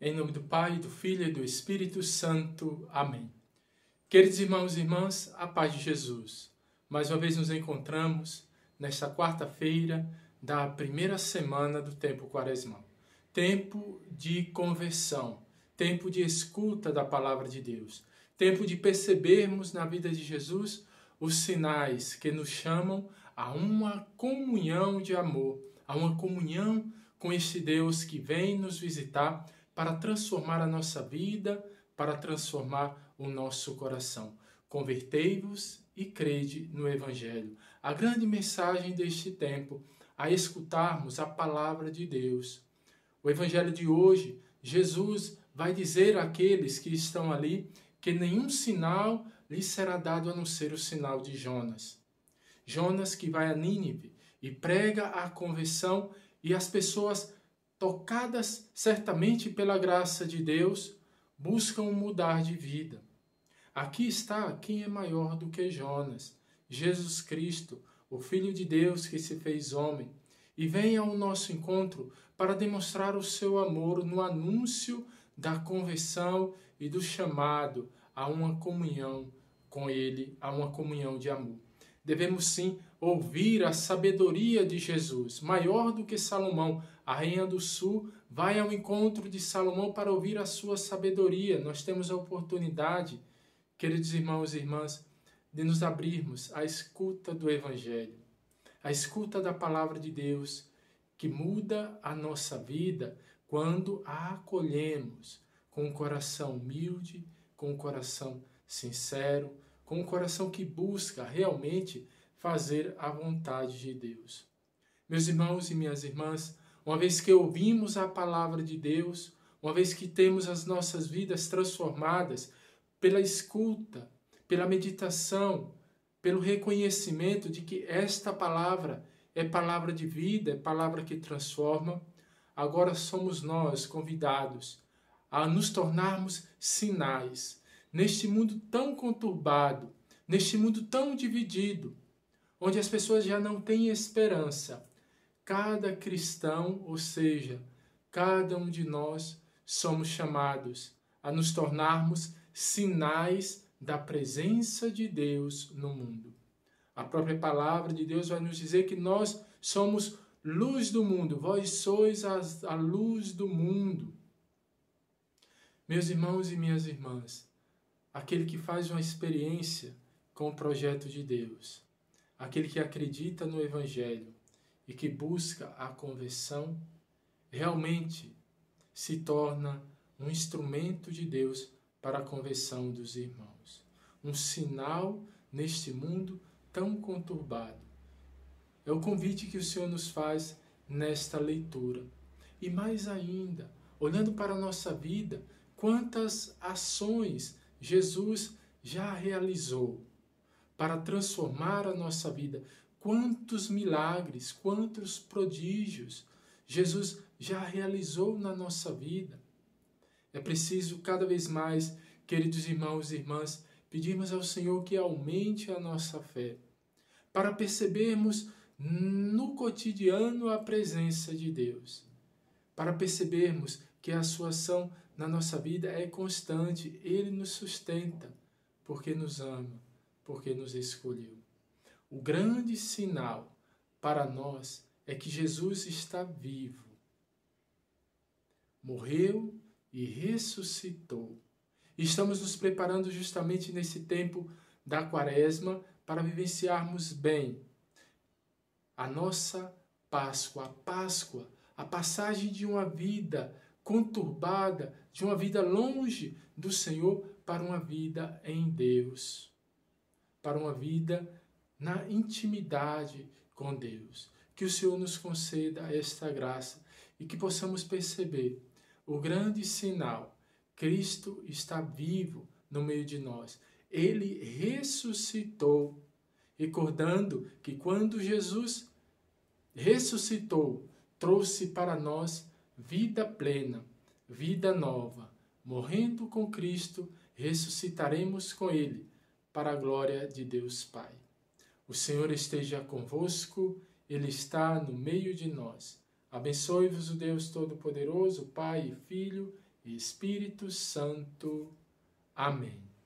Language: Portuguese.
Em nome do Pai, do Filho e do Espírito Santo. Amém. Queridos irmãos e irmãs, a paz de Jesus. Mais uma vez nos encontramos nesta quarta-feira da primeira semana do tempo quaresmal. Tempo de conversão, tempo de escuta da palavra de Deus, tempo de percebermos na vida de Jesus os sinais que nos chamam a uma comunhão de amor, a uma comunhão com este Deus que vem nos visitar para transformar a nossa vida, para transformar o nosso coração. Convertei-vos e crede no Evangelho. A grande mensagem deste tempo, a escutarmos a palavra de Deus. O Evangelho de hoje, Jesus vai dizer àqueles que estão ali que nenhum sinal lhe será dado a não ser o sinal de Jonas. Jonas que vai a Nínive e prega a conversão, e as pessoas, tocadas certamente pela graça de Deus, buscam mudar de vida. Aqui está quem é maior do que Jonas, Jesus Cristo, o Filho de Deus que se fez homem, e vem ao nosso encontro para demonstrar o seu amor no anúncio da conversão e do chamado a uma comunhão com Ele, a uma comunhão de amor. Devemos sim ouvir a sabedoria de Jesus, maior do que Salomão. A Rainha do Sul vai ao encontro de Salomão para ouvir a sua sabedoria. Nós temos a oportunidade, queridos irmãos e irmãs, de nos abrirmos à escuta do Evangelho, à escuta da palavra de Deus, que muda a nossa vida quando a acolhemos com um coração humilde, com um coração sincero, com um coração que busca realmente fazer a vontade de Deus. Meus irmãos e minhas irmãs, uma vez que ouvimos a palavra de Deus, uma vez que temos as nossas vidas transformadas pela escuta, pela meditação, pelo reconhecimento de que esta palavra é palavra de vida, é palavra que transforma, agora somos nós convidados a nos tornarmos sinais. Neste mundo tão conturbado, neste mundo tão dividido, onde as pessoas já não têm esperança, cada cristão, ou seja, cada um de nós, somos chamados a nos tornarmos sinais da presença de Deus no mundo. A própria palavra de Deus vai nos dizer que nós somos luz do mundo, vós sois a luz do mundo. Meus irmãos e minhas irmãs, aquele que faz uma experiência com o projeto de Deus, aquele que acredita no Evangelho e que busca a conversão, realmente se torna um instrumento de Deus para a conversão dos irmãos. Um sinal neste mundo tão conturbado. É o convite que o Senhor nos faz nesta leitura. E mais ainda, olhando para a nossa vida, quantas ações Jesus já realizou para transformar a nossa vida. Quantos milagres, quantos prodígios Jesus já realizou na nossa vida. É preciso cada vez mais, queridos irmãos e irmãs, pedirmos ao Senhor que aumente a nossa fé, para percebermos no cotidiano a presença de Deus, para percebermos que a sua ação na nossa vida é constante. Ele nos sustenta, porque nos ama, porque nos escolheu. O grande sinal para nós é que Jesus está vivo. Morreu e ressuscitou. Estamos nos preparando justamente nesse tempo da quaresma para vivenciarmos bem a nossa Páscoa, a passagem de uma vida conturbada, de uma vida longe do Senhor para uma vida em Deus, para uma vida na intimidade com Deus. Que o Senhor nos conceda esta graça e que possamos perceber o grande sinal: Cristo está vivo no meio de nós. Ele ressuscitou, recordando que quando Jesus ressuscitou, trouxe para nós vida plena, vida nova. Morrendo com Cristo, ressuscitaremos com Ele, para a glória de Deus Pai. O Senhor esteja convosco, Ele está no meio de nós. Abençoe-vos o Deus Todo-Poderoso, Pai, Filho e Espírito Santo. Amém.